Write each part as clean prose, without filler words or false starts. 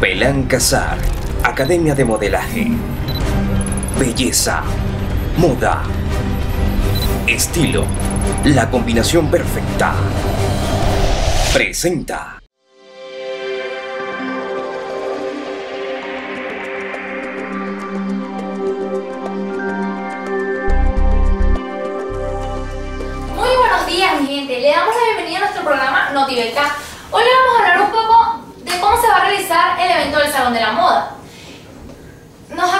Belankazar, Academia de Modelaje. Belleza, moda, estilo, la combinación perfecta. Presenta. Le damos la bienvenida a nuestro programa Notibeca. Hoy le vamos a hablar un poco de cómo se va a realizar el evento del Salón de la Moda. Hoy nos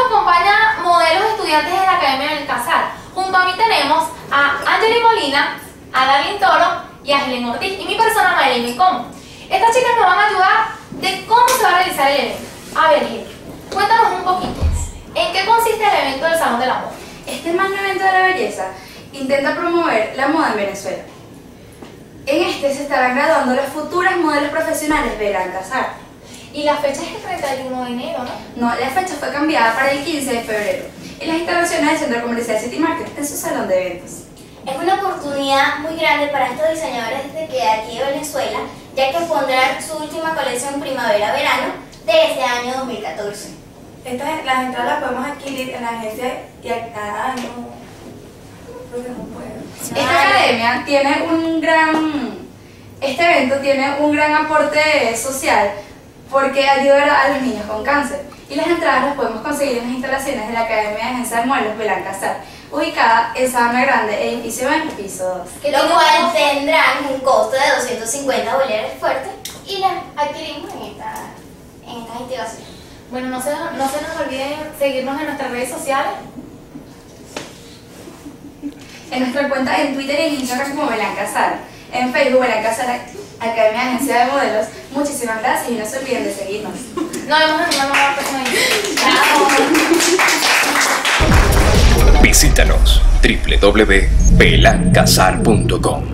acompañan modelos estudiantes de la Academia de Alcazar. Junto a mí tenemos a Angeli Molina, a Darlene Toro y a Helen Ortiz y mi persona Madelyn. Estas chicas nos van a ayudar de cómo se va a realizar el evento. A ver, Helen, cuéntanos un poquito. ¿En qué consiste el evento del Salón de la Moda? Este magno evento de la belleza intenta promover la moda en Venezuela. En este se estarán graduando las futuras modelos profesionales de Alcazar. Y la fecha es el 31 de enero, ¿no? No, la fecha fue cambiada para el 15 de febrero en las instalaciones del Centro Comercial City Market, en su salón de eventos. Es una oportunidad muy grande para estos diseñadores de aquí de Venezuela, ya que pondrán su última colección primavera-verano de este año 2014. Las entradas las podemos adquirir en la agencia y cada año. Este evento tiene un gran aporte social porque ayudará a los niños con cáncer, y las entradas las podemos conseguir en las instalaciones de la Academia de Agencia de Modelos Belankazar, ubicada en Sábana Grande, edificio B, piso 2. Lo cual tendrán un costo de 250 bolívares fuertes y las adquirimos en estas instalaciones. Bueno, no se nos olviden seguirnos en nuestras redes sociales. En nuestra cuenta en Twitter y en Instagram como Belankazar, en Facebook Belankazar Academia de Agencia de Modelos. Muchísimas gracias y no se olviden de seguirnos. Nos vemos en una nueva próxima. Visítanos www.belankazar.com.